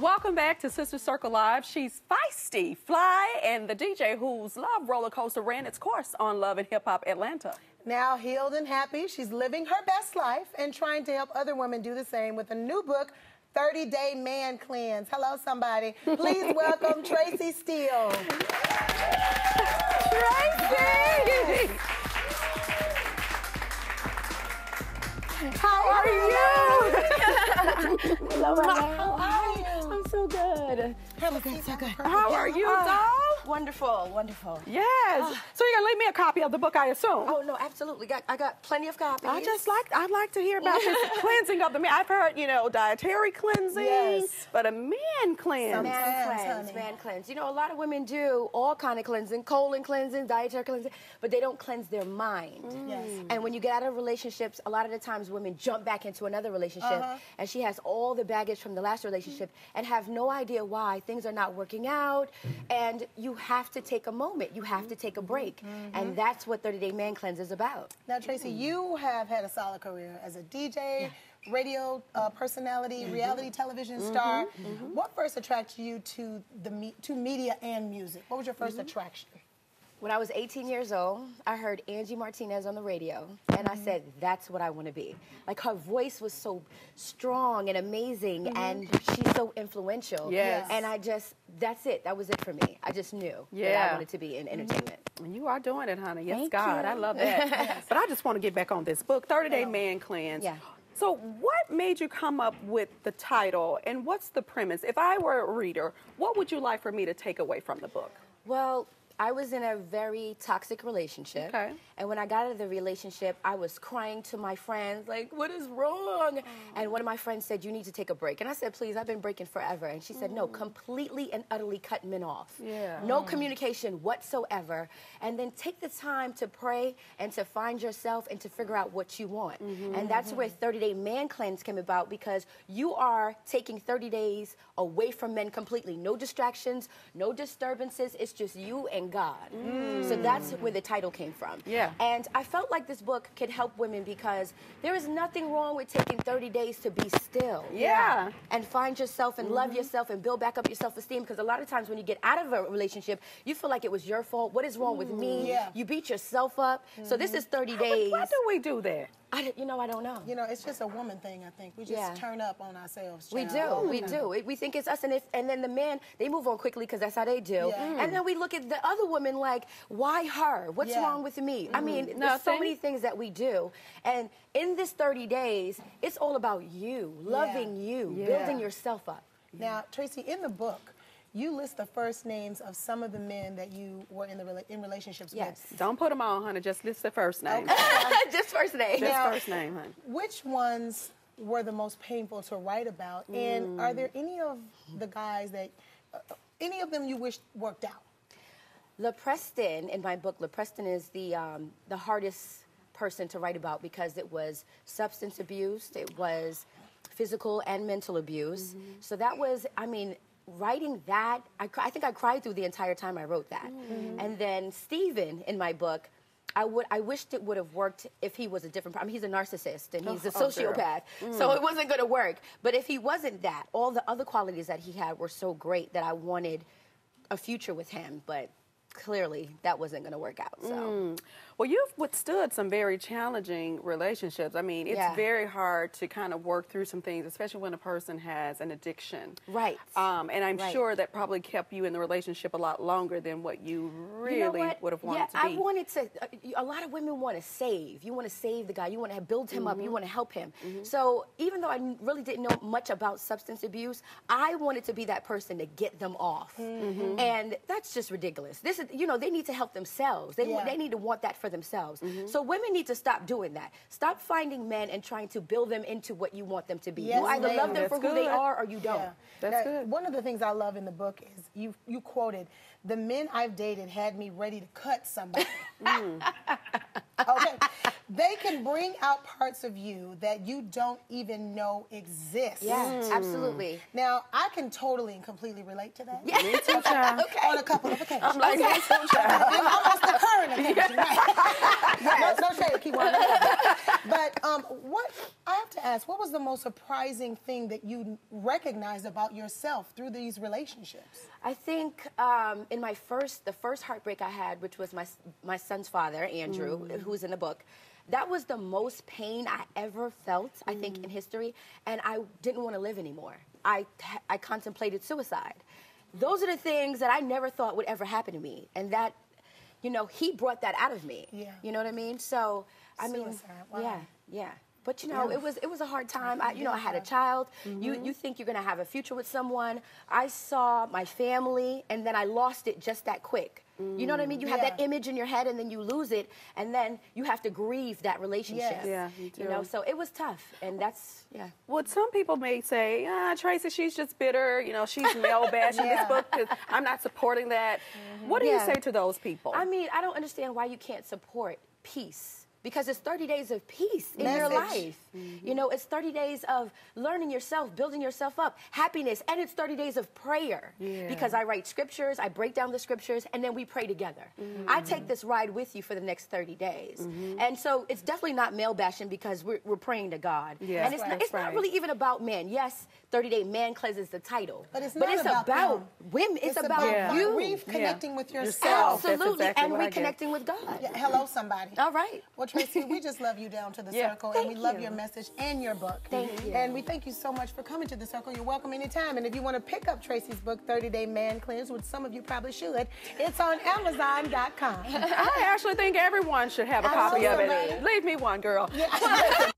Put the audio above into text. Welcome back to Sister Circle Live. She's feisty, fly, and the DJ whose love roller coaster ran its course on Love and Hip Hop Atlanta. Now healed and happy, she's living her best life and trying to help other women do the same with a new book, 30 Day Man Cleanse. Hello, somebody. Please welcome Tracy Steele. Tracy! How are you? Hello, how are you? I'm so good. Hello, good, so good. How are you, doll? Wonderful, wonderful. Yes. So you're gonna leave me a copy of the book, I assume? Oh no, absolutely. I got plenty of copies. I'd like to hear about this cleansing of the man. I've heard, you know, dietary cleansing, yes, but a man cleanse. A man cleanse. You know, a lot of women do all kind of cleansing, colon cleansing, dietary cleansing, but they don't cleanse their mind. Yes. And when you get out of relationships, a lot of the times women jump back into another relationship, and she has all the baggage from the last relationship, and have no idea why things are not working out, and you have to take a moment. You have to take a break, and that's what 30 Day Man Cleanse is about. Now, Tracy, you have had a solid career as a DJ, radio personality, reality television star. What first attracted you to media and music? What was your first attraction? When I was 18 years old, I heard Angie Martinez on the radio, and I said, that's what I want to be. Like, her voice was so strong and amazing, and she's so influential. Yes. And I just, that's it. That was it for me. I just knew that I wanted to be in entertainment. And you are doing it, honey. Yes, God. I love that. Yes. But I just want to get back on this book, 30 Day Man Cleanse. Yeah. So what made you come up with the title, and what's the premise? If I were a reader, what would you like for me to take away from the book? Well, I was in a very toxic relationship, and when I got out of the relationship, I was crying to my friends, like, what is wrong? And one of my friends said, you need to take a break. And I said, please, I've been breaking forever. And she said, no, completely and utterly cut men off. Yeah. No communication whatsoever. And then take the time to pray and to find yourself and to figure out what you want. And that's where 30 Day Man Cleanse came about, because you are taking 30 days away from men completely. No distractions, no disturbances. It's just you and God. So that's where the title came from. Yeah. And I felt like this book could help women, because there is nothing wrong with taking 30 days to be still. Yeah. And find yourself and love yourself and build back up your self-esteem, because a lot of times when you get out of a relationship, you feel like it was your fault. What is wrong with me? Yeah. You beat yourself up. So this is 30 days. Why do we do that? You know, I don't know. You know, it's just a woman thing, I think. We just turn up on ourselves. Child. We do. We think it's us, and then the men, they move on quickly because that's how they do. Yeah. And then we look at the other woman like, why her? What's wrong with me? I mean, there's so many things that we do. And in this 30 days, it's all about you, loving you, building yourself up. Now, Tracy, in the book, you list the first names of some of the men that you were in relationships with. Don't put them all, honey. Just list the first name. Okay. Just first name. Just first name, honey. Which ones were the most painful to write about? And are there any of the guys that, any of them you wish worked out? Le Preston, in my book, Le Preston is the hardest person to write about, because it was substance abuse. It was physical and mental abuse. So that was, I mean, writing that, I think I cried through the entire time I wrote that. And then Stephen, in my book, I wished it would have worked if he was a different, I mean, he's a narcissist and he's a sociopath, so it wasn't going to work. But if he wasn't that, all the other qualities that he had were so great that I wanted a future with him, but clearly that wasn't going to work out. So. Well, you've withstood some very challenging relationships. I mean, it's very hard to kind of work through some things, especially when a person has an addiction. Right. And I'm sure that probably kept you in the relationship a lot longer than what you really would have wanted to be. I wanted to, a lot of women want to save. You want to save the guy. You want to build him up. You want to help him. So even though I really didn't know much about substance abuse, I wanted to be that person to get them off. And that's just ridiculous. This is, you know, they need to help themselves. They need to want that for themselves. So women need to stop doing that. Stop finding men and trying to build them into what you want them to be. You either love them for who they are or you don't. That's good. One of the things I love in the book is you quoted, the men I've dated had me ready to cut somebody. Okay. They can bring out parts of you that you don't even know exist. Yes, absolutely. Now, I can totally and completely relate to that. Yeah. Me too, child. Okay. On a couple of occasions. I'm like, okay. Me too, child. I'm almost the current occasion, right? Yes. No, no shade, keep on. But what, I have to ask, what was the most surprising thing that you recognized about yourself through these relationships? I think in my the first heartbreak I had, which was my son's father, Andrew, who's in the book, that was the most pain I ever felt, I think, in history, and I didn't want to live anymore. I contemplated suicide. Those are the things that I never thought would ever happen to me, and that, you know, he brought that out of me. Yeah. You know what I mean? So, I mean, wow. Yeah. But, you know, it was a hard time. I had a child. You think you're going to have a future with someone. I saw my family, and then I lost it just that quick. You know what I mean? You have that image in your head, and then you lose it, and then you have to grieve that relationship. Yeah, you know, so it was tough, and that's, Well, some people may say, Tracy, she's just bitter, you know, she's male-bashing this book, because I'm not supporting that. What do you say to those people? I mean, I don't understand why you can't support peace. Because it's 30 days of peace in your life. You know, it's 30 days of learning yourself, building yourself up, happiness, and it's 30 days of prayer. Yeah. Because I write scriptures, I break down the scriptures, and then we pray together. I take this ride with you for the next 30 days. And so it's definitely not male bashing because we're praying to God. Yeah. And it's not really even about men. Yes, 30-day man cleanse is the title. But it's about women. It's about you. Reconnecting with yourself. Absolutely, exactly, and reconnecting with God. Yeah, hello, somebody. All right. Well, Tracy, we just love you down to the circle, and we love your message and your book. Thank you. And we thank you so much for coming to the circle. You're welcome anytime. And if you want to pick up Tracy's book, 30-Day Man Cleanse, which some of you probably should, it's on Amazon.com. I actually think everyone should have a copy of it. Leave me one, girl. Yeah.